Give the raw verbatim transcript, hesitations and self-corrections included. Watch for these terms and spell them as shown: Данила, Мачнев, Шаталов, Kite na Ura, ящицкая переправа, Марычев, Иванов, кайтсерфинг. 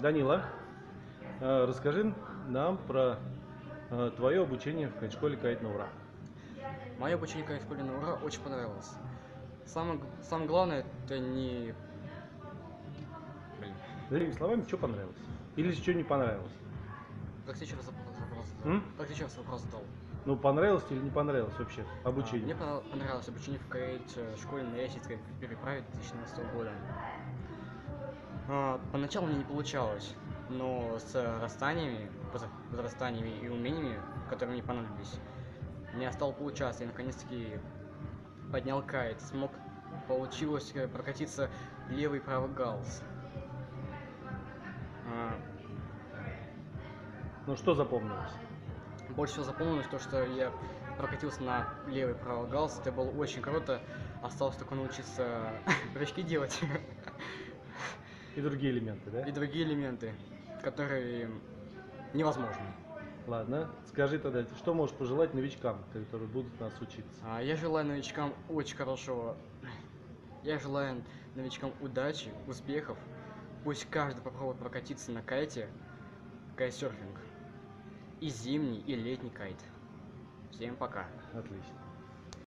Данила, расскажи нам про твое обучение в кайт-школе «Кайт на ура». Мое обучение в кайт-школе на ура очень понравилось. Самое, самое главное, это не... Блин. Другими словами, что понравилось? Или что не понравилось? Как сейчас вопрос задал. Как сейчас вопрос задал. Ну, понравилось или не понравилось вообще обучение? А, мне понравилось обучение в кайт-школе на Ящицкой переправе две тысячи семнадцатого года. Поначалу мне не получалось, но с расстаниями, возрастаниями и умениями, которые мне понадобились, мне стало получаться, и наконец-таки поднял кайт, смог, получилось прокатиться левый и правый галс. Ну что запомнилось? Больше всего запомнилось то, что я прокатился на левый и правый галс, это было очень круто, осталось только научиться прыжки делать. И другие элементы, да? И другие элементы, которые невозможны. Ладно, скажи тогда, что можешь пожелать новичкам, которые будут нас учиться? А, я желаю новичкам очень хорошего. Я желаю новичкам удачи, успехов. Пусть каждый попробует прокатиться на кайте, кайтсерфинг. И зимний, и летний кайт. Всем пока. Отлично.